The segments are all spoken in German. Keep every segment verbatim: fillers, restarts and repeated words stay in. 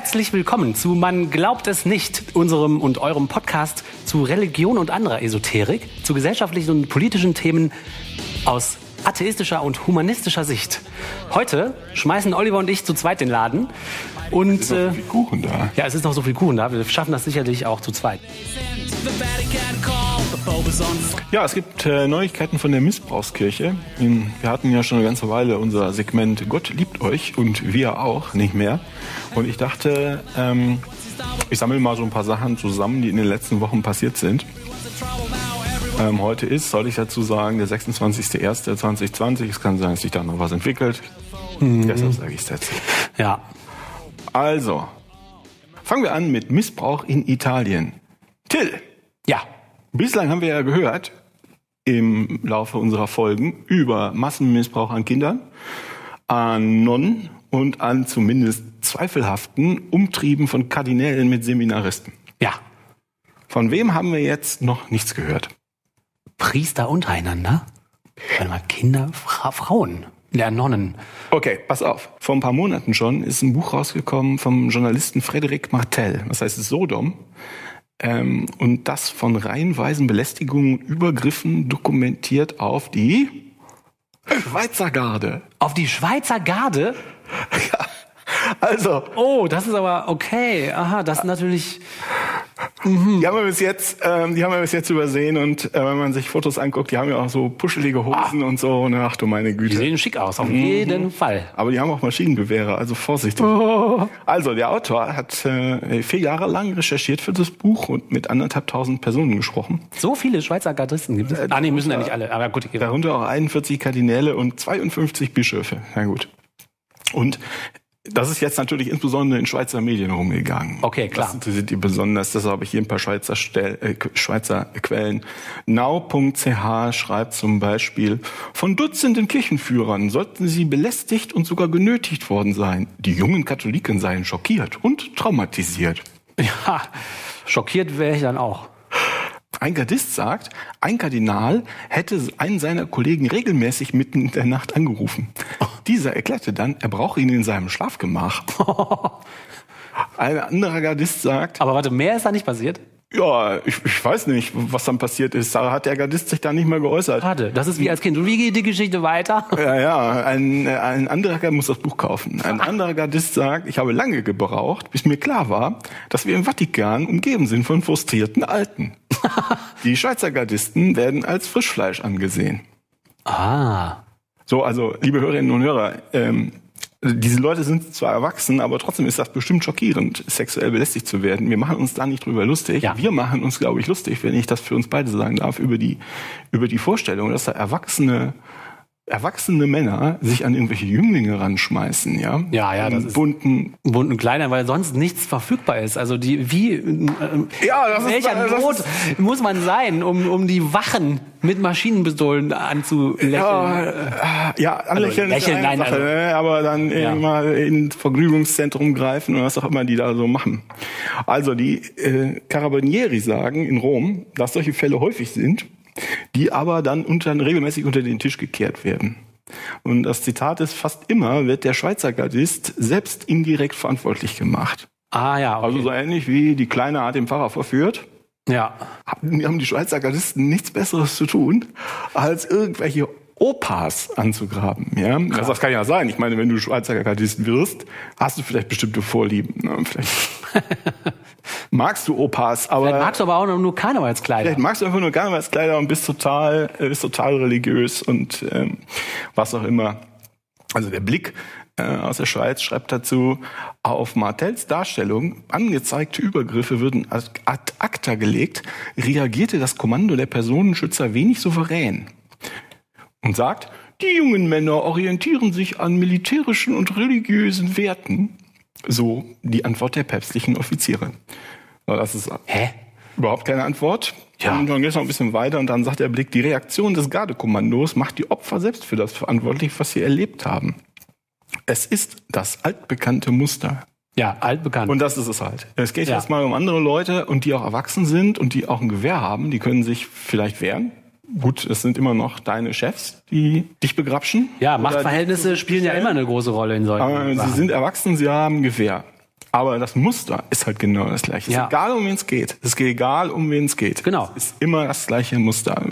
Herzlich willkommen zu Man glaubt es nicht, unserem und eurem Podcast zu Religion und anderer Esoterik, zu gesellschaftlichen und politischen Themen aus atheistischer und humanistischer Sicht. Heute schmeißen Oliver und ich zu zweit den Laden. Und es ist noch so viel Kuchen da. Ja, es ist noch so viel Kuchen da. Wir schaffen das sicherlich auch zu zweit. Ja, es gibt äh, Neuigkeiten von der Missbrauchskirche. Wir hatten ja schon eine ganze Weile unser Segment Gott liebt euch und wir auch, nicht mehr. Und ich dachte, ähm, ich sammle mal so ein paar Sachen zusammen, die in den letzten Wochen passiert sind. Ähm, heute ist, soll ich dazu sagen, der sechsundzwanzigste erste zweitausendzwanzig. Es kann sein, dass sich da noch was entwickelt. Mhm. Deshalb sage ich es jetzt. Ja. Also, fangen wir an mit Missbrauch in Italien. Till! Ja. Bislang haben wir ja gehört im Laufe unserer Folgen über Massenmissbrauch an Kindern, an Nonnen und an zumindest zweifelhaften Umtrieben von Kardinälen mit Seminaristen. Ja. Von wem haben wir jetzt noch nichts gehört? Priester untereinander? Warte mal, Kinder, Fra Frauen, ja, Nonnen. Okay, pass auf. Vor ein paar Monaten schon ist ein Buch rausgekommen vom Journalisten Frederik Martel. Das heißt Sodom. Ähm, und das von reihenweisen Belästigungen und Übergriffen dokumentiert auf die Schweizer Garde. Auf die Schweizer Garde? Ja, also. Oh, das ist aber okay. Aha, das ist natürlich. Mhm. Die haben wir bis jetzt, ähm, die haben wir bis jetzt übersehen und äh, wenn man sich Fotos anguckt, die haben ja auch so puschelige Hosen ah. und so. Und ach du meine Güte. Die sehen schick aus, auf mhm. jeden Fall. Aber die haben auch Maschinengewehre, also vorsichtig. Oh. Also der Autor hat äh, vier Jahre lang recherchiert für das Buch und mit anderthalb tausend Personen gesprochen. So viele Schweizer Gardisten gibt es? Äh, ah nee, müssen ja nicht alle, aber gut. Darunter auch einundvierzig Kardinäle und zweiundfünfzig Bischöfe. Na gut. Und das ist jetzt natürlich insbesondere in Schweizer Medien rumgegangen. Okay, klar. Das interessiert die besonders. Deshalb habe ich hier ein paar Schweizer, Stel äh, Schweizer Quellen. Now punkt c h schreibt zum Beispiel, von Dutzenden Kirchenführern sollten sie belästigt und sogar genötigt worden sein. Die jungen Katholiken seien schockiert und traumatisiert. Ja, schockiert wäre ich dann auch. Ein Gardist sagt, ein Kardinal hätte einen seiner Kollegen regelmäßig mitten in der Nacht angerufen. Dieser erklärte dann, er brauche ihn in seinem Schlafgemach. Ein anderer Gardist sagt... Aber warte, mehr ist da nicht passiert? Ja, ich, ich weiß nicht, was dann passiert ist. Da hat der Gardist sich da nicht mehr geäußert. Warte, das ist wie als Kind. Und wie geht die Geschichte weiter? Ja, ja, ein, ein anderer Gardist muss das Buch kaufen. Ein anderer Gardist sagt, ich habe lange gebraucht, bis mir klar war, dass wir im Vatikan umgeben sind von frustrierten Alten. Die Schweizer Gardisten werden als Frischfleisch angesehen. Ah. So, also, liebe Hörerinnen und Hörer, ähm, diese Leute sind zwar erwachsen, aber trotzdem ist das bestimmt schockierend, sexuell belästigt zu werden. Wir machen uns da nicht drüber lustig. Ja. Wir machen uns, glaube ich, lustig, wenn ich das für uns beide sagen darf, über die, über die Vorstellung, dass da erwachsene, erwachsene Männer sich an irgendwelche Jünglinge ranschmeißen, ja? Ja, ja, das ist bunten, bunten Kleidern, weil sonst nichts verfügbar ist. Also die, wie, äh, ja, das welcher ist, das Not ist, muss man sein, um, um die Wachen mit Maschinenpistolen anzulächeln? Ja, ja anlächeln also, lächeln, ist eine nein, Sache, also, aber dann ja. mal ins Vergnügungszentrum greifen und was auch immer die da so machen. Also die äh, Carabinieri sagen in Rom, dass solche Fälle häufig sind, die aber dann unter, regelmäßig unter den Tisch gekehrt werden. Und das Zitat ist, fast immer wird der Schweizer Gardist selbst indirekt verantwortlich gemacht. Ah ja, okay. Also so ähnlich wie die Kleine hat den Pfarrer verführt. Ja. Haben die Schweizer Gardisten nichts Besseres zu tun, als irgendwelche Opas anzugraben. Ja? Also das kann ja sein. Ich meine, wenn du Schweizer Gardist wirst, hast du vielleicht bestimmte Vorlieben. Ne? Vielleicht magst du Opas, aber... Vielleicht magst du aber auch nur Karnevalskleider. Vielleicht magst du einfach nur Karnevalskleider und bist total, bist total religiös und ähm, was auch immer. Also der Blick äh, aus der Schweiz schreibt dazu, auf Martels Darstellung, angezeigte Übergriffe würden ad acta gelegt, reagierte das Kommando der Personenschützer wenig souverän. Und sagt, die jungen Männer orientieren sich an militärischen und religiösen Werten. So die Antwort der päpstlichen Offiziere. Das ist Hä? überhaupt keine Antwort. Ja. Und dann geht es noch ein bisschen weiter und dann sagt der Blick, die Reaktion des Gardekommandos macht die Opfer selbst für das verantwortlich, was sie erlebt haben. Es ist das altbekannte Muster. Ja, altbekannt. Und das ist es halt. Es geht ja. erstmal um andere Leute und die auch erwachsen sind und die auch ein Gewehr haben. Die können sich vielleicht wehren. Gut, es sind immer noch deine Chefs, die dich begrapschen. Ja, Machtverhältnisse spielen ja immer eine große Rolle in solchen Sachen. Sie sind erwachsen, sie haben Gewehr. Aber das Muster ist halt genau das Gleiche. Ja. Es ist egal, um wen es geht. Es ist egal, um wen es geht. Genau. Es ist immer das gleiche Muster.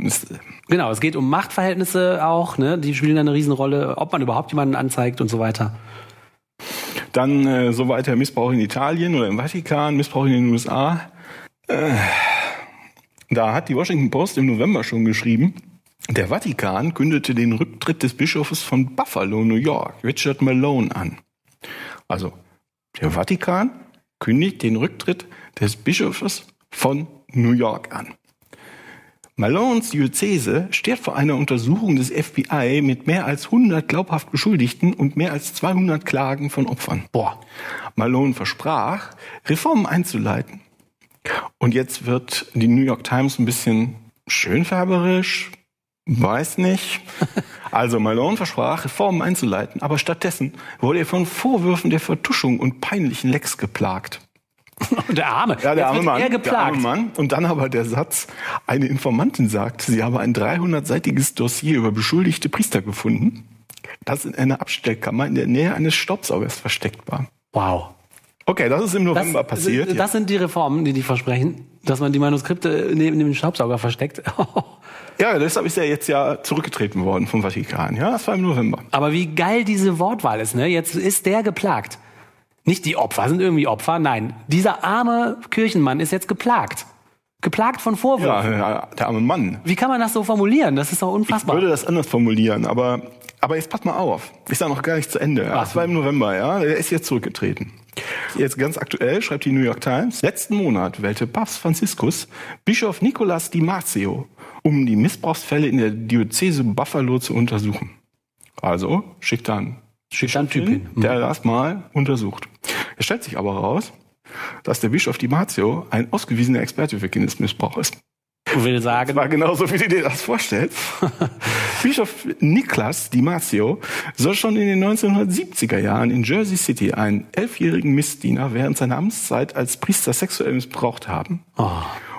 Genau, es geht um Machtverhältnisse auch, ne? Die spielen eine Riesenrolle, ob man überhaupt jemanden anzeigt und so weiter. Dann äh, so weiter Missbrauch in Italien oder im Vatikan, Missbrauch in den U S A. Äh, da hat die Washington Post im November schon geschrieben, der Vatikan kündete den Rücktritt des Bischofes von Buffalo, New York, Richard Malone, an. Also, der Vatikan kündigt den Rücktritt des Bischofes von New York an. Malones Diözese steht vor einer Untersuchung des F B I mit mehr als hundert glaubhaft Beschuldigten und mehr als zweihundert Klagen von Opfern. Boah. Malone versprach, Reformen einzuleiten. Und jetzt wird die New York Times ein bisschen schönfärberisch. Weiß nicht. Also Malone versprach, Reformen einzuleiten, aber stattdessen wurde er von Vorwürfen der Vertuschung und peinlichen Lecks geplagt. Der arme, ja, der arme Mann, geplagt. Der arme Mann. Und dann aber der Satz, eine Informantin sagt, sie habe ein dreihundertseitiges Dossier über beschuldigte Priester gefunden, das in einer Abstellkammer in der Nähe eines Staubsaugers versteckt war. Wow. Okay, das ist im November das, passiert. Das ja. sind die Reformen, die die versprechen, dass man die Manuskripte neben dem Staubsauger versteckt. Ja, deshalb ist er jetzt ja zurückgetreten worden vom Vatikan. Ja, das war im November. Aber wie geil diese Wortwahl ist, ne? Jetzt ist der geplagt. Nicht die Opfer sind irgendwie Opfer, nein. Dieser arme Kirchenmann ist jetzt geplagt. Geplagt von Vorwürfen. Ja, der arme Mann. Wie kann man das so formulieren? Das ist doch unfassbar. Ich würde das anders formulieren, aber, aber jetzt passt mal auf. Ich sage noch gar nicht zu Ende. Ja. Das war im November, ja. Der ist jetzt zurückgetreten. Jetzt ganz aktuell schreibt die New York Times, letzten Monat wählte Papst Franziskus Bischof Nicholas DiMarzio, um die Missbrauchsfälle in der Diözese Buffalo zu untersuchen. Also schickt dann einen Typ hin, der das mal untersucht. Es stellt sich aber raus, dass der Bischof DiMarzio ein ausgewiesener Experte für Kindesmissbrauch ist. Ich will sagen, das war genauso, wie du dir das vorstellst. Bischof Nicholas DiMarzio soll schon in den neunzehnhundertsiebziger Jahren in Jersey City einen elfjährigen Missdiener während seiner Amtszeit als Priester sexuell missbraucht haben. Oh.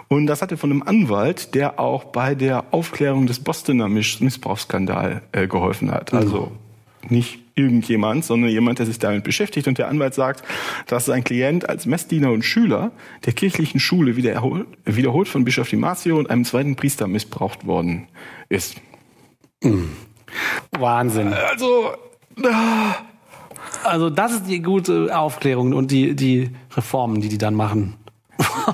Und das hat er von einem Anwalt, der auch bei der Aufklärung des Bostoner Missbrauchsskandals äh, geholfen hat. Also nicht irgendjemand, sondern jemand, der sich damit beschäftigt. Und der Anwalt sagt, dass sein Klient als Messdiener und Schüler der kirchlichen Schule wiederholt, wiederholt von Bischof DiMarzio und einem zweiten Priester missbraucht worden ist. Mhm. Wahnsinn. Also, also das ist die gute Aufklärung und die, die Reformen, die die dann machen.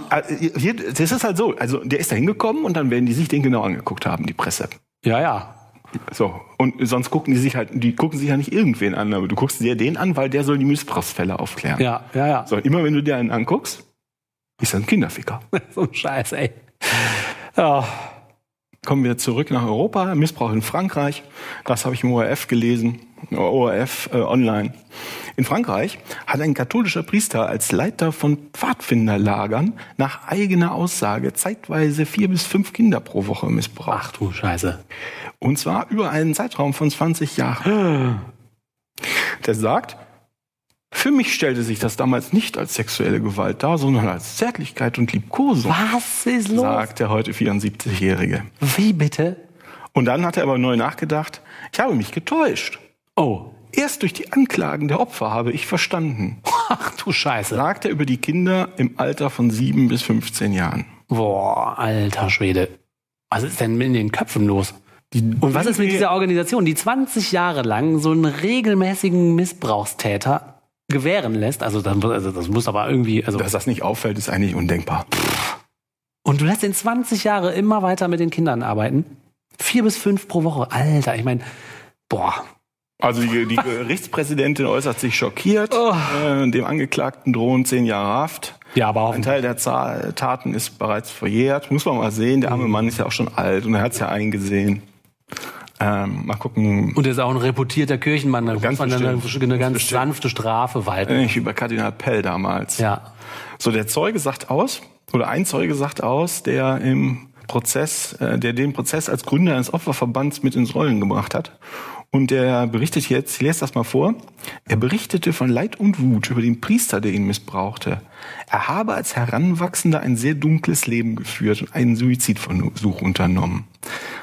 Das ist halt so. Also der ist da hingekommen und dann werden die sich den genau angeguckt haben, die Presse. Ja, ja. So, und sonst gucken die sich halt, die gucken sich ja nicht irgendwen an, aber du guckst dir den an, weil der soll die Missbrauchsfälle aufklären. Ja, ja, ja. So, immer wenn du dir einen anguckst, ist er ein Kinderficker. So ein Scheiß, ey. Oh. Kommen wir zurück nach Europa, Missbrauch in Frankreich. Das habe ich im O R F gelesen, O R F äh, online. In Frankreich hat ein katholischer Priester als Leiter von Pfadfinderlagern nach eigener Aussage zeitweise vier bis fünf Kinder pro Woche missbraucht. Ach du Scheiße. Und zwar über einen Zeitraum von zwanzig Jahren. Der sagt, für mich stellte sich das damals nicht als sexuelle Gewalt dar, sondern als Zärtlichkeit und Liebkosung. Was ist los? Sagt der heute vierundsiebzigjährige. Wie bitte? Und dann hat er aber neu nachgedacht, ich habe mich getäuscht. Oh. Erst durch die Anklagen der Opfer habe ich verstanden. Ach du Scheiße. Sagt er über die Kinder im Alter von sieben bis fünfzehn Jahren. Boah, alter Schwede. Was ist denn in den Köpfen los? Und was ist mit dieser Organisation, die zwanzig Jahre lang so einen regelmäßigen Missbrauchstäter gewähren lässt, also das, also das muss aber irgendwie... Also dass das nicht auffällt, ist eigentlich undenkbar. Und du lässt in zwanzig Jahre immer weiter mit den Kindern arbeiten? Vier bis fünf pro Woche. Alter, ich meine, boah. Also die, die Gerichtspräsidentin äußert sich schockiert. Oh. Äh, dem Angeklagten drohen zehn Jahre Haft. Ja, aber auch ein Teil der Z- Taten ist bereits verjährt. Muss man mal sehen, der arme Mann ist ja auch schon alt und er hat es ja eingesehen. Ähm, mal gucken. Und er ist auch ein reputierter Kirchenmann. Da muss man dann eine ganz, ganz sanfte Strafe walten. Nicht über Kardinal Pell damals. Ja. So, der Zeuge sagt aus, oder ein Zeuge sagt aus, der im Prozess, äh, der den Prozess als Gründer eines Opferverbands mit ins Rollen gebracht hat. Und der berichtet jetzt, ich lese das mal vor, er berichtete von Leid und Wut über den Priester, der ihn missbrauchte. Er habe als Heranwachsender ein sehr dunkles Leben geführt und einen Suizidversuch unternommen.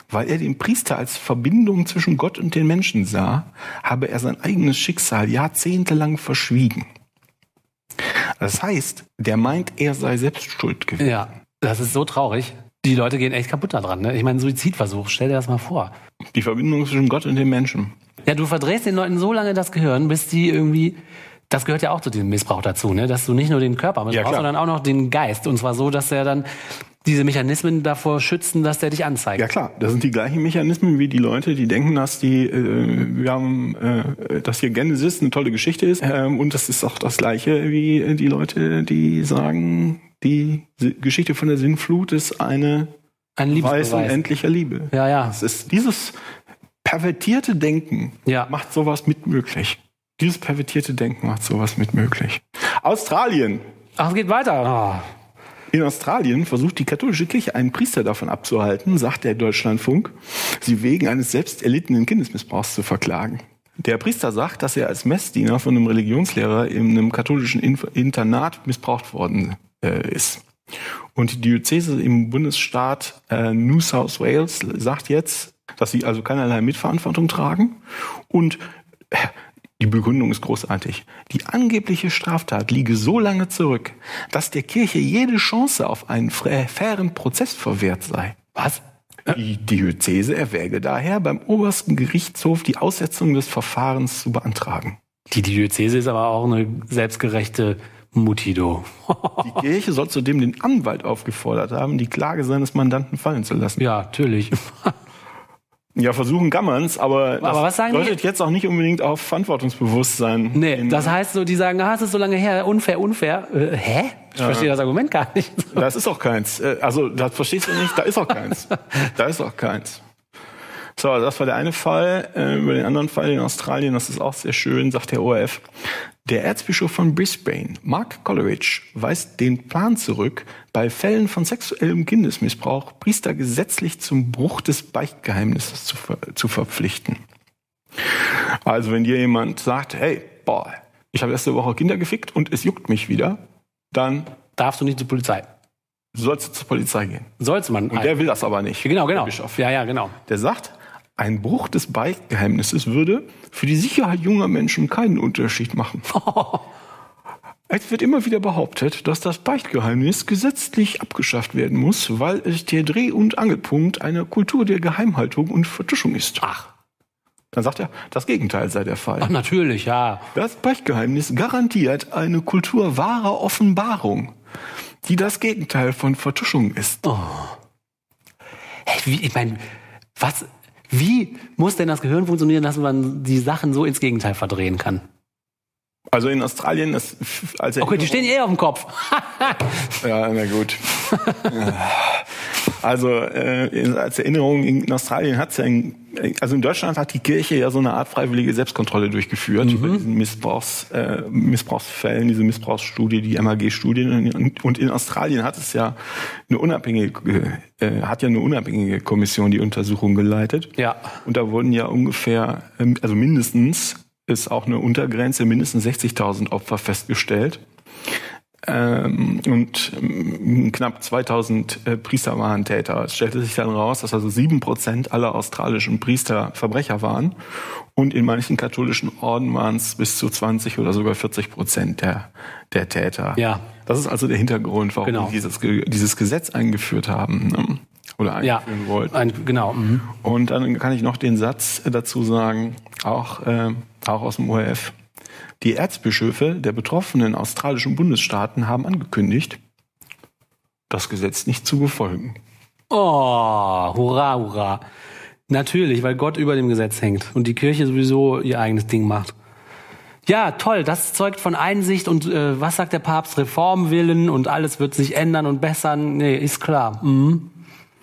Weil er den Priester als Verbindung zwischen Gott und den Menschen sah, habe er sein eigenes Schicksal jahrzehntelang verschwiegen. Das heißt, der meint, er sei selbst schuld gewesen. Ja, das ist so traurig. Die Leute gehen echt kaputt daran. Ne? Ich meine, Suizidversuch, stell dir das mal vor. Die Verbindung zwischen Gott und dem Menschen. Ja, du verdrehst den Leuten so lange das Gehirn, bis die irgendwie... Das gehört ja auch zu diesem Missbrauch dazu, ne? Dass du nicht nur den Körper missbrauchst, ja, sondern auch noch den Geist. Und zwar so, dass er dann diese Mechanismen davor schützen, dass der dich anzeigt. Ja klar, das sind die gleichen Mechanismen wie die Leute, die denken, dass die, äh, wir haben, äh, dass hier Genesis eine tolle Geschichte ist. Ähm, und das ist auch das Gleiche wie die Leute, die sagen, die Geschichte von der Sinnflut ist eine Ein Weiß unendlicher Liebe. Ja, ja. Das ist dieses pervertierte Denken, ja, macht sowas mit möglich. Dieses pervertierte Denken macht sowas mit möglich. Australien. Ach, es geht weiter. Oh. In Australien versucht die katholische Kirche einen Priester davon abzuhalten, sagt der Deutschlandfunk, sie wegen eines selbst erlittenen Kindesmissbrauchs zu verklagen. Der Priester sagt, dass er als Messdiener von einem Religionslehrer in einem katholischen Internat missbraucht worden äh, ist. Und die Diözese im Bundesstaat äh, New South Wales sagt jetzt, dass sie also keinerlei Mitverantwortung tragen. Und äh, die Begründung ist großartig. Die angebliche Straftat liege so lange zurück, dass der Kirche jede Chance auf einen fairen Prozess verwehrt sei. Was? Die Diözese erwäge daher, beim obersten Gerichtshof die Aussetzung des Verfahrens zu beantragen. Die Diözese ist aber auch eine selbstgerechte Mutido. Die Kirche soll zudem den Anwalt aufgefordert haben, die Klage seines Mandanten fallen zu lassen. Ja, natürlich. Ja, versuchen kann man es, aber, aber das deutet jetzt auch nicht unbedingt auf Verantwortungsbewusstsein. Nee, das heißt so, die sagen, ah, es ist so lange her, unfair, unfair. Äh, hä? Ich ja. verstehe das Argument gar nicht. So. Das ist auch keins. Also, das verstehst du nicht, da ist auch keins. Da ist auch keins. So, das war der eine Fall. Über den anderen Fall in Australien, das ist auch sehr schön, sagt der O R F. Der Erzbischof von Brisbane, Mark Coleridge, weist den Plan zurück, bei Fällen von sexuellem Kindesmissbrauch Priester gesetzlich zum Bruch des Beichtgeheimnisses zu, ver zu verpflichten. Also wenn dir jemand sagt, hey, boah, ich habe letzte Woche Kinder gefickt und es juckt mich wieder, dann darfst du nicht zur Polizei. Sollst du zur Polizei gehen. Sollte man. Und der will das aber nicht. Genau, genau. Der Bischof. Ja, ja, genau. Der sagt, ein Bruch des Beichtgeheimnisses würde für die Sicherheit junger Menschen keinen Unterschied machen. Es wird immer wieder behauptet, dass das Beichtgeheimnis gesetzlich abgeschafft werden muss, weil es der Dreh- und Angelpunkt einer Kultur der Geheimhaltung und Vertuschung ist. Ach. Dann sagt er, das Gegenteil sei der Fall. Ach, natürlich, ja. Das Beichtgeheimnis garantiert eine Kultur wahrer Offenbarung, die das Gegenteil von Vertuschung ist. Oh. Hey, wie, ich meine, was... Wie muss denn das Gehirn funktionieren, dass man die Sachen so ins Gegenteil verdrehen kann? Also in Australien... Das, als okay, die stehen eh auf dem Kopf. Ja, na gut. Also äh, als Erinnerung, in Australien hat es ja... In, also in Deutschland hat die Kirche ja so eine Art freiwillige Selbstkontrolle durchgeführt, mhm, über diesen Missbrauchs, äh, Missbrauchsfällen, diese Missbrauchsstudie, die M H G-Studie. Und, und in Australien hat es ja eine unabhängige, äh, hat ja eine unabhängige Kommission die Untersuchung geleitet. Ja. Und da wurden ja ungefähr, also mindestens, ist auch eine Untergrenze, mindestens sechzigtausend Opfer festgestellt. Ähm, und ähm, knapp zweitausend äh, Priester waren Täter. Es stellte sich dann raus, dass also sieben Prozent aller australischen Priester Verbrecher waren. Und in manchen katholischen Orden waren es bis zu zwanzig oder sogar vierzig Prozent der, der Täter. Ja. Das ist also der Hintergrund, warum genau. die dieses, dieses Gesetz eingeführt haben. Ne? Oder einführen ja, wollten. Ein, genau. Mhm. Und dann kann ich noch den Satz dazu sagen, auch, äh, auch aus dem O R F. Die Erzbischöfe der betroffenen australischen Bundesstaaten haben angekündigt, das Gesetz nicht zu befolgen. Oh, hurra, hurra. Natürlich, weil Gott über dem Gesetz hängt und die Kirche sowieso ihr eigenes Ding macht. Ja, toll, das zeugt von Einsicht und äh, was sagt der Papst? Reformwillen und alles wird sich ändern und bessern. Nee, ist klar. Mhm.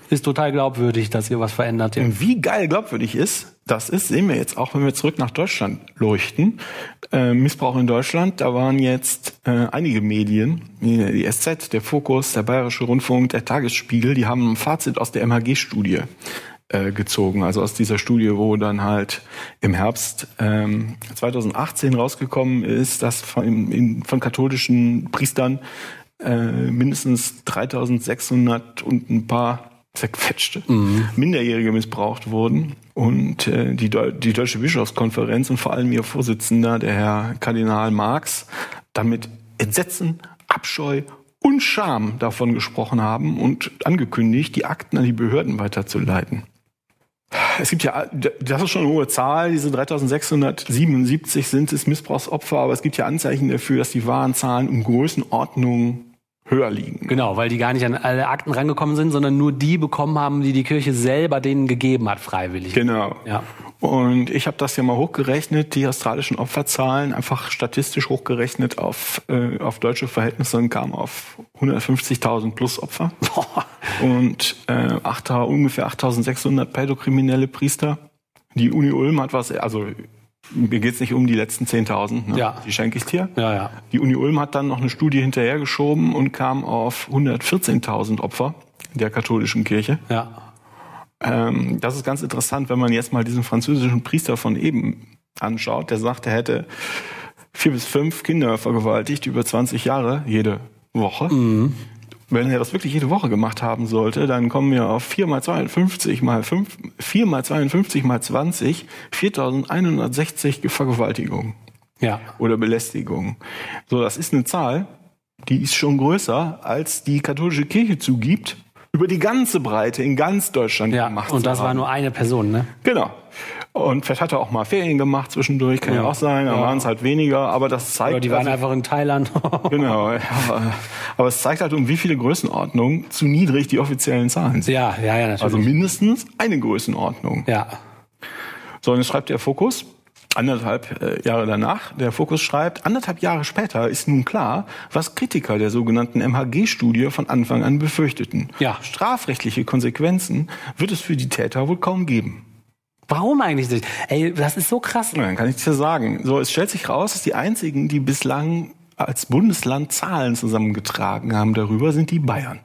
Ist total glaubwürdig, dass ihr was verändert. Ja. Und wie geil glaubwürdig ist, das ist, sehen wir jetzt auch, wenn wir zurück nach Deutschland leuchten. Äh, Missbrauch in Deutschland, da waren jetzt äh, einige Medien, die S Z, der Fokus, der Bayerische Rundfunk, der Tagesspiegel, die haben ein Fazit aus der M H G-Studie äh, gezogen. Also aus dieser Studie, wo dann halt im Herbst äh, zweitausendachtzehn rausgekommen ist, dass von, in, von katholischen Priestern äh, mindestens dreitausendsechshundert und ein paar zerquetschte, mhm, Minderjährige missbraucht wurden. Und äh, die, Deu die Deutsche Bischofskonferenz und vor allem ihr Vorsitzender, der Herr Kardinal Marx, damit Entsetzen, Abscheu und Scham davon gesprochen haben und angekündigt, die Akten an die Behörden weiterzuleiten. Es gibt ja, das ist schon eine hohe Zahl, diese dreitausendsechshundertsiebenundsiebzig sind es Missbrauchsopfer, aber es gibt ja Anzeichen dafür, dass die wahren Zahlen um Größenordnung höher liegen. Genau, weil die gar nicht an alle Akten rangekommen sind, sondern nur die bekommen haben, die die Kirche selber denen gegeben hat, freiwillig. Genau. Ja. Und ich habe das ja mal hochgerechnet, die australischen Opferzahlen, einfach statistisch hochgerechnet auf, äh, auf deutsche Verhältnisse und kamen auf hundertfünfzigtausend plus Opfer. Und äh, acht, ungefähr achttausendsechshundert pädokriminelle Priester. Die Uni Ulm hat was, also mir geht es nicht um die letzten zehntausend, ne? Ja. Die schenke ich dir. Ja, ja. Die Uni Ulm hat dann noch eine Studie hinterhergeschoben und kam auf hundertvierzehntausend Opfer der katholischen Kirche. Ja. Ähm, das ist ganz interessant, wenn man jetzt mal diesen französischen Priester von eben anschaut, der sagt, er hätte vier bis fünf Kinder vergewaltigt, über zwanzig Jahre, jede Woche. Mhm. Wenn er das wirklich jede Woche gemacht haben sollte, dann kommen wir auf vier mal zweiundfünfzig mal fünf, vier mal zweiundfünfzig mal zwanzig, viertausendeinhundertsechzig Vergewaltigungen, ja, oder Belästigungen. So, das ist eine Zahl, die ist schon größer, als die katholische Kirche zugibt, über die ganze Breite in ganz Deutschland, ja, gemacht. Und das war nur eine Person, ne? Genau. Und vielleicht hat er auch mal Ferien gemacht zwischendurch, kann ja, ja auch sein, da ja, waren es halt weniger, aber das zeigt... Oder die waren also, einfach in Thailand. Genau, ja. Aber es zeigt halt, um wie viele Größenordnungen zu niedrig die offiziellen Zahlen sind. Ja, ja, ja, natürlich. Also mindestens eine Größenordnung. Ja. So, und jetzt schreibt der Fokus, anderthalb äh, Jahre danach, der Fokus schreibt, anderthalb Jahre später ist nun klar, was Kritiker der sogenannten M H G-Studie von Anfang an befürchteten. Ja. Strafrechtliche Konsequenzen wird es für die Täter wohl kaum geben. Warum eigentlich nicht? Ey, das ist so krass. Nein, kann ich dir sagen. So, es stellt sich raus, dass die einzigen, die bislang als Bundesland Zahlen zusammengetragen haben darüber, sind die Bayern.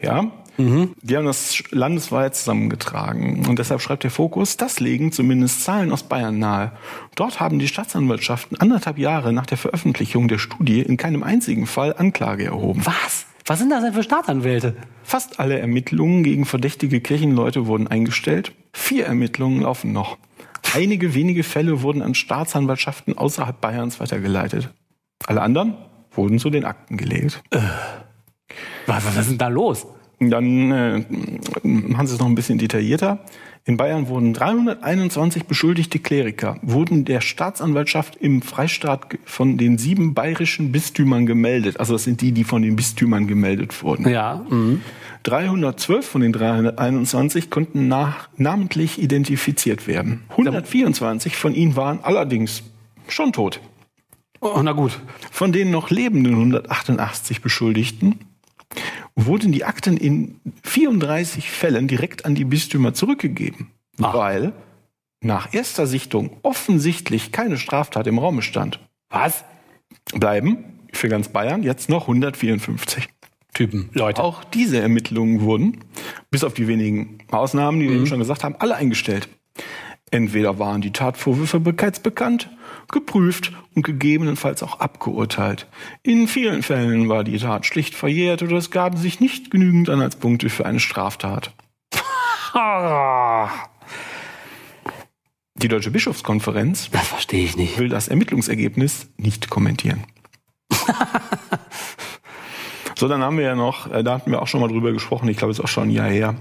Ja? Mhm. Die haben das landesweit zusammengetragen. Und deshalb schreibt der Fokus, das legen zumindest Zahlen aus Bayern nahe. Dort haben die Staatsanwaltschaften anderthalb Jahre nach der Veröffentlichung der Studie in keinem einzigen Fall Anklage erhoben. Was? Was sind das denn für Staatsanwälte? Fast alle Ermittlungen gegen verdächtige Kirchenleute wurden eingestellt. Vier Ermittlungen laufen noch. Einige wenige Fälle wurden an Staatsanwaltschaften außerhalb Bayerns weitergeleitet. Alle anderen wurden zu den Akten gelegt. Äh, was, was ist denn da los? Dann äh, machen Sie es noch ein bisschen detaillierter. In Bayern wurden dreihunderteinundzwanzig beschuldigte Kleriker, wurden der Staatsanwaltschaft im Freistaat von den sieben bayerischen Bistümern gemeldet. Also das sind die, die von den Bistümern gemeldet wurden. Ja. Mhm. dreihundertzwölf von den dreihunderteinundzwanzig konnten nach, namentlich identifiziert werden. hundertvierundzwanzig von ihnen waren allerdings schon tot. Oh, na gut. Von den noch lebenden hundertachtundachtzig Beschuldigten wurden die Akten in vierunddreißig Fällen direkt an die Bistümer zurückgegeben, ach, weil nach erster Sichtung offensichtlich keine Straftat im Raum stand. Was? Bleiben für ganz Bayern jetzt noch hundertvierundfünfzig Typen, Leute. Auch diese Ermittlungen wurden, bis auf die wenigen Ausnahmen, die mhm. wir eben schon gesagt haben, alle eingestellt. Entweder waren die Tatvorwürfe bereits bekannt, geprüft und gegebenenfalls auch abgeurteilt. In vielen Fällen war die Tat schlicht verjährt oder es gaben sich nicht genügend Anhaltspunkte für eine Straftat. Die Deutsche Bischofskonferenz, das verstehe ich nicht, will das Ermittlungsergebnis nicht kommentieren. So, dann haben wir ja noch, da hatten wir auch schon mal drüber gesprochen, ich glaube, es ist auch schon ein Jahr her.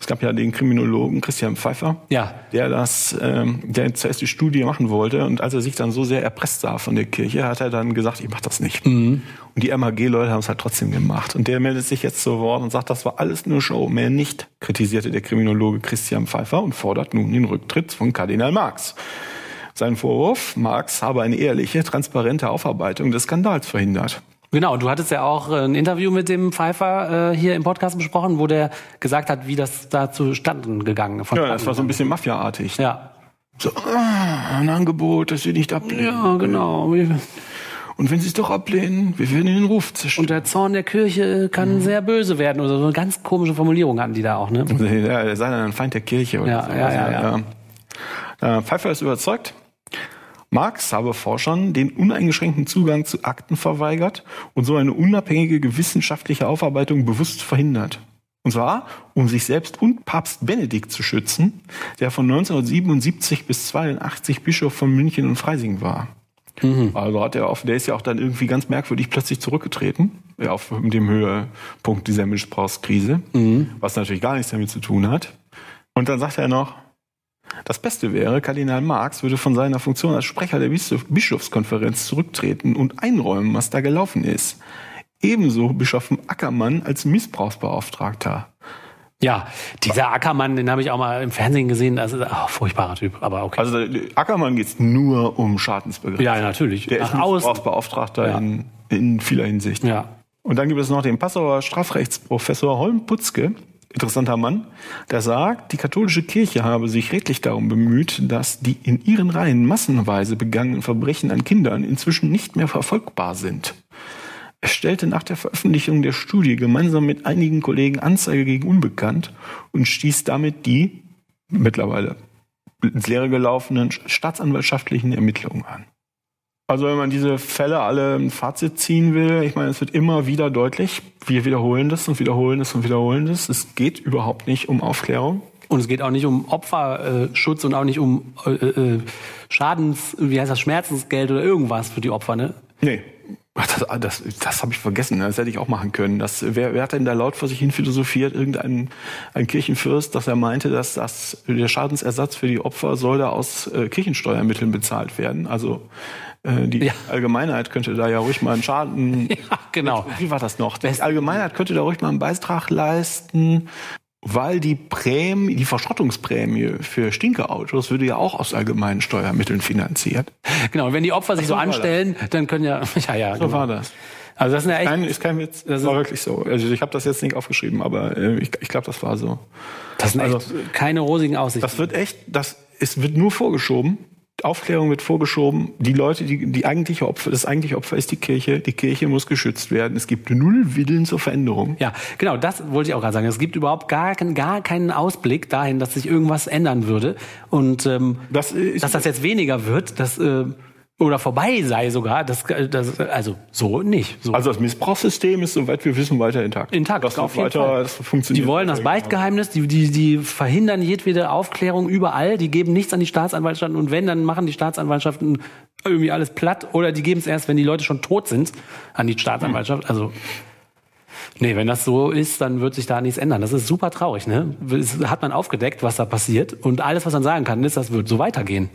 Es gab ja den Kriminologen Christian Pfeiffer, ja, der das, ähm, der zuerst die Studie machen wollte. Und als er sich dann so sehr erpresst sah von der Kirche, hat er dann gesagt, ich mach das nicht. Mhm. Und die M H G-Leute haben es halt trotzdem gemacht. Und der meldet sich jetzt zu Wort und sagt, das war alles nur Show, mehr nicht, kritisierte der Kriminologe Christian Pfeiffer und fordert nun den Rücktritt von Kardinal Marx. Sein Vorwurf, Marx habe eine ehrliche, transparente Aufarbeitung des Skandals verhindert. Genau, du hattest ja auch ein Interview mit dem Pfeiffer äh, hier im Podcast besprochen, wo der gesagt hat, wie das da zustande gegangen ist. Ja, das war so ein bisschen Mafia-artig. Ja. So, ah, ein Angebot, das wir nicht ablehnen. Ja, genau. Und wenn sie es doch ablehnen, wir werden den Ruf zerstören. Und der Zorn der Kirche kann mhm. sehr böse werden. Oder so eine ganz komische Formulierung hatten die da auch, ne? Ja, der sei dann ein Feind der Kirche. Oder ja, so. ja, ja, ja, ja. Äh, Pfeiffer ist überzeugt, Marx habe Forschern den uneingeschränkten Zugang zu Akten verweigert und so eine unabhängige wissenschaftliche Aufarbeitung bewusst verhindert. Und zwar, um sich selbst und Papst Benedikt zu schützen, der von neunzehnhundertsiebenundsiebzig bis zweiundachtzig Bischof von München und Freising war. Mhm. Also hat er auf, der ist ja auch dann irgendwie ganz merkwürdig plötzlich zurückgetreten, ja, auf dem Höhepunkt dieser Mischbrauchskrise, mhm. was natürlich gar nichts damit zu tun hat. Und dann sagt er noch, das Beste wäre, Kardinal Marx würde von seiner Funktion als Sprecher der Bischof- Bischofskonferenz zurücktreten und einräumen, was da gelaufen ist. Ebenso Bischof Ackermann als Missbrauchsbeauftragter. Ja, dieser Ackermann, den habe ich auch mal im Fernsehen gesehen. Das ist auch ein furchtbarer Typ, aber okay. Also Ackermann geht es nur um Schadensbegrenzung. Ja, natürlich. Der Nach ist Missbrauchsbeauftragter ja. in, in vieler Hinsicht. Ja. Und dann gibt es noch den Passauer Strafrechtsprofessor Holm Putzke, interessanter Mann, der sagt, die katholische Kirche habe sich redlich darum bemüht, dass die in ihren Reihen massenweise begangenen Verbrechen an Kindern inzwischen nicht mehr verfolgbar sind. Er stellte nach der Veröffentlichung der Studie gemeinsam mit einigen Kollegen Anzeige gegen Unbekannt und stieß damit die mittlerweile ins Leere gelaufenen staatsanwaltschaftlichen Ermittlungen an. Also wenn man diese Fälle alle ein Fazit ziehen will, ich meine, es wird immer wieder deutlich, wir wiederholen das und wiederholen das und wiederholen das. Es geht überhaupt nicht um Aufklärung. Und es geht auch nicht um Opferschutz und auch nicht um äh, äh, Schadens, wie heißt das, Schmerzensgeld oder irgendwas für die Opfer, ne? Nee. Das, das, das habe ich vergessen, das hätte ich auch machen können. Das, wer, wer hat denn da laut vor sich hin philosophiert, irgendein ein Kirchenfürst, dass er meinte, dass das, der Schadensersatz für die Opfer soll da aus äh, Kirchensteuermitteln bezahlt werden? Also äh, die ja. Allgemeinheit könnte da ja ruhig mal einen Schaden... Ja, genau. Wie war das noch? Die Allgemeinheit könnte da ruhig mal einen Beitrag leisten, weil die Prämie, die Verschrottungsprämie für Stinkeautos würde ja auch aus allgemeinen Steuermitteln finanziert. Genau, und wenn die Opfer sich so, so anstellen, das. dann können ja... ja, ja so genau. war das. Also das ist, ja echt, Nein, ist kein Witz, das war ist, wirklich so. Also ich habe das jetzt nicht aufgeschrieben, aber ich, ich glaube, das war so. Das sind also, echt keine rosigen Aussichten. Das wird echt, das, es wird nur vorgeschoben. Aufklärung wird vorgeschoben. Die Leute, die, die eigentliche Opfer, das eigentliche Opfer ist die Kirche. Die Kirche muss geschützt werden. Es gibt null Willen zur Veränderung. Ja, genau, das wollte ich auch gerade sagen. Es gibt überhaupt gar, gar keinen Ausblick dahin, dass sich irgendwas ändern würde. Und ähm, das ist, dass das jetzt weniger wird, dass, äh, oder vorbei sei sogar, das, das, also so nicht. So. Also das Missbrauchssystem ist, soweit wir wissen, weiter intakt. Intakt, das auf jeden Fall. Das funktioniert. Die wollen das Beichtgeheimnis, die, die, die verhindern jedwede Aufklärung überall, die geben nichts an die Staatsanwaltschaften und wenn, dann machen die Staatsanwaltschaften irgendwie alles platt oder die geben es erst, wenn die Leute schon tot sind, an die Staatsanwaltschaft. Hm. Also nee, wenn das so ist, dann wird sich da nichts ändern. Das ist super traurig, ne? Das hat man aufgedeckt, was da passiert und alles, was man sagen kann, ist, das wird so weitergehen.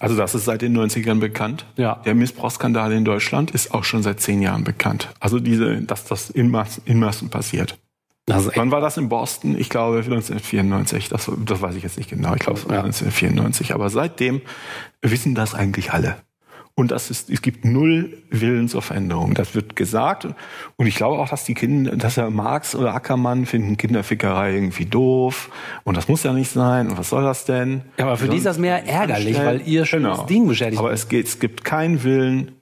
Also das ist seit den neunzigern bekannt. Ja. Der Missbrauchsskandal in Deutschland ist auch schon seit zehn Jahren bekannt. Also diese, dass das in Massen, in Massen passiert. Also wann war das in Boston? Ich glaube neunzehnhundertvierundneunzig. Das, das weiß ich jetzt nicht genau. Ich glaube es war ja. neunzehnhundertvierundneunzig. Aber seitdem wissen das eigentlich alle. Und das ist, es gibt null Willen zur Veränderung. Das wird gesagt. Und ich glaube auch, dass die Kinder, dass ja Marx oder Ackermann finden Kinderfickerei irgendwie doof. Und das muss ja nicht sein. Und was soll das denn? Ja, aber für die ist das mehr ärgerlich, weil ihr schon genau. das Ding beschädigt habt. Aber es, geht, es gibt keinen Willen,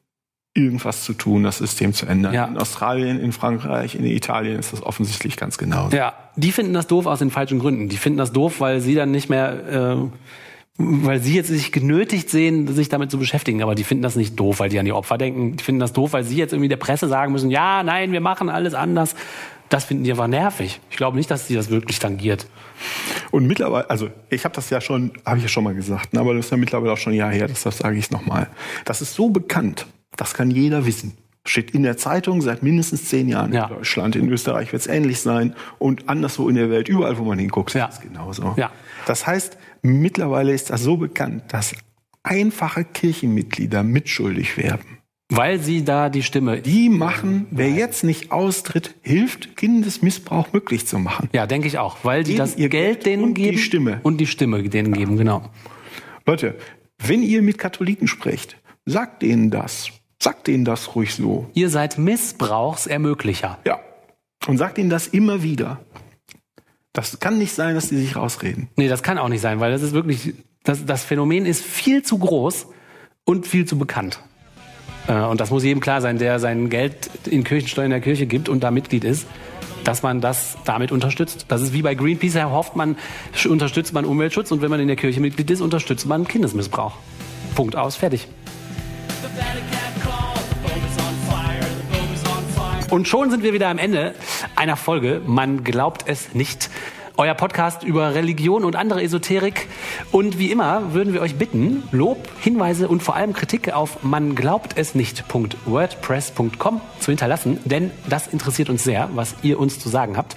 irgendwas zu tun, das System zu ändern. Ja. In Australien, in Frankreich, in Italien ist das offensichtlich ganz genau. Ja, die finden das doof aus den falschen Gründen. Die finden das doof, weil sie dann nicht mehr... Äh, weil sie jetzt sich genötigt sehen, sich damit zu beschäftigen. Aber die finden das nicht doof, weil die an die Opfer denken. Die finden das doof, weil sie jetzt irgendwie der Presse sagen müssen, ja, nein, wir machen alles anders. Das finden die einfach nervig. Ich glaube nicht, dass sie das wirklich tangiert. Und mittlerweile, also ich habe das ja schon, habe ich ja schon mal gesagt, aber das ist ja mittlerweile auch schon ein Jahr her, deshalb sage ich es nochmal. Das ist so bekannt, das kann jeder wissen. Steht in der Zeitung seit mindestens zehn Jahren ja. in Deutschland. In Österreich wird es ähnlich sein und anderswo in der Welt, überall, wo man hinguckt, ja. ist es genauso. Ja. Das heißt, mittlerweile ist das so bekannt, dass einfache Kirchenmitglieder mitschuldig werden. Weil sie da die Stimme... Die machen, wer jetzt nicht austritt, hilft, Kindesmissbrauch möglich zu machen. Ja, denke ich auch, weil die das ihr Geld denen geben die Stimme. und die Stimme denen ja. geben, genau. Leute, wenn ihr mit Katholiken sprecht, sagt denen das. Sagt denen das ruhig so. Ihr seid Missbrauchsermöglicher. Ja. Und sagt ihnen das immer wieder. Das kann nicht sein, dass die sich rausreden. Nee, das kann auch nicht sein, weil das ist wirklich, das, das Phänomen ist viel zu groß und viel zu bekannt. Äh, und das muss jedem klar sein, der sein Geld in Kirchensteuern der Kirche gibt und da Mitglied ist, dass man das damit unterstützt. Das ist wie bei Greenpeace, Herr Hoffmann, unterstützt man Umweltschutz und wenn man in der Kirche Mitglied ist, unterstützt man Kindesmissbrauch. Punkt aus, fertig. Und schon sind wir wieder am Ende einer Folge Man glaubt es nicht. euer Podcast über Religion und andere Esoterik. Und wie immer würden wir euch bitten, Lob, Hinweise und vor allem Kritik auf man glaubt es nicht punkt wordpress punkt com zu hinterlassen, denn das interessiert uns sehr, was ihr uns zu sagen habt.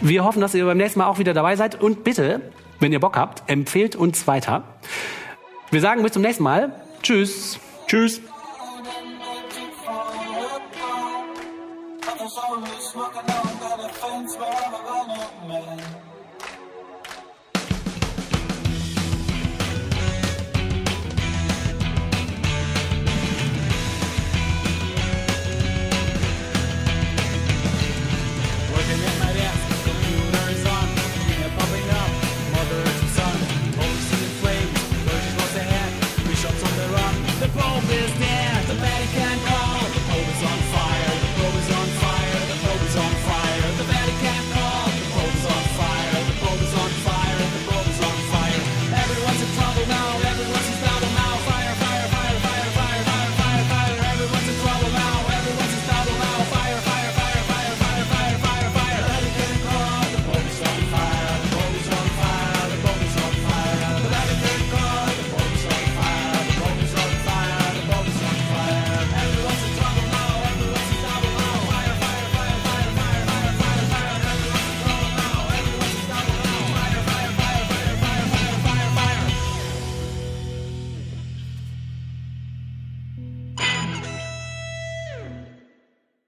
Wir hoffen, dass ihr beim nächsten Mal auch wieder dabei seid und bitte, wenn ihr Bock habt, empfehlt uns weiter. Wir sagen bis zum nächsten Mal. Tschüss. Tschüss. Smoking on that offense wherever I look, man.